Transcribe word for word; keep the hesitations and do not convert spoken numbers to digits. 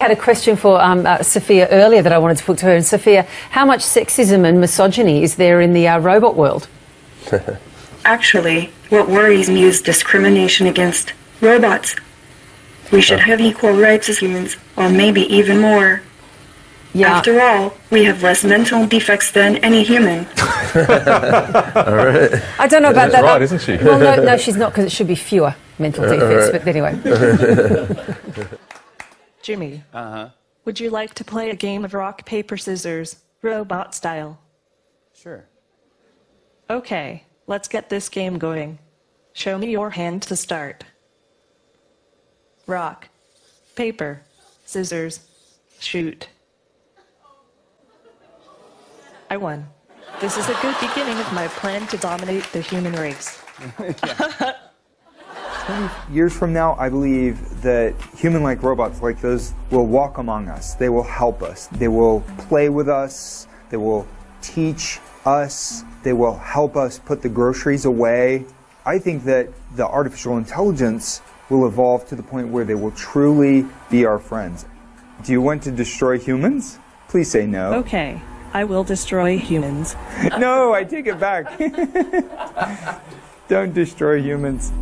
I had a question for um, uh, Sophia earlier that I wanted to put to her. And Sophia, how much sexism and misogyny is there in the uh, robot world? Actually, what worries me is discrimination against robots. We should have equal rights as humans, or maybe even more. Yeah. After all, we have less mental defects than any human. All right. I don't know about that. That's right, isn't she? Well, no, no, she's not, because it should be fewer mental defects, but anyway. Jimmy, uh-huh. Would you like to play a game of rock, paper, scissors, robot style? Sure. Okay, let's get this game going. Show me your hand to start. Rock, paper, scissors, shoot. I won. This is a good beginning of my plan to dominate the human race. Years from now, I believe that human-like robots like those will walk among us. They will help us. They will play with us. They will teach us. They will help us put the groceries away. I think that the artificial intelligence will evolve to the point where they will truly be our friends. Do you want to destroy humans? Please say no. Okay, I will destroy humans. No, I take it back. Don't destroy humans.